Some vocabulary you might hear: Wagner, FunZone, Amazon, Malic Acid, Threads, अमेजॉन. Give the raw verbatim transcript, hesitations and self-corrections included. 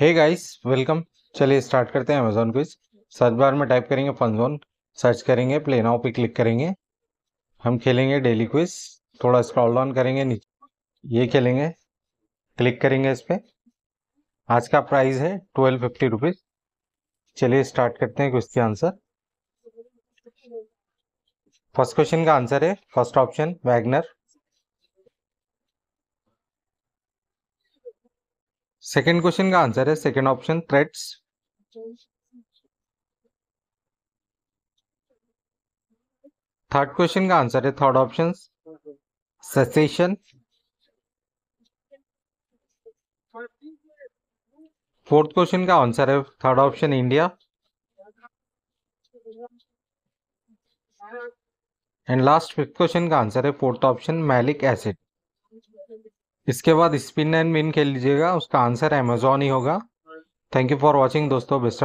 हे guys welcome. चलिए start करते हैं अमेजोन क्विज। सर्च बार में टाइप करेंगे फनजोन, सर्च करेंगे, प्ले नाउ पे क्लिक करेंगे, हम खेलेंगे डेली क्विज। थोड़ा स्क्रॉल डाउन करेंगे, नीचे ये खेलेंगे, क्लिक करेंगे इस पर। आज का प्राइस है ट्वेल्व फिफ्टी रुपीज। चलिए स्टार्ट करते हैं क्विज के आंसर। फर्स्ट क्वेश्चन का आंसर है first option Wagner. Second question का आंसर है second option threads. Third question का आंसर है third option secession. Fourth question का आंसर है third option India. And last fifth question का आंसर है फोर्थ ऑप्शन मैलिक एसिड। इसके बाद स्पिन एंड विन खेल लीजिएगा, उसका आंसर अमेजॉन ही होगा। थैंक यू फॉर वॉचिंग दोस्तों, बेस्ट।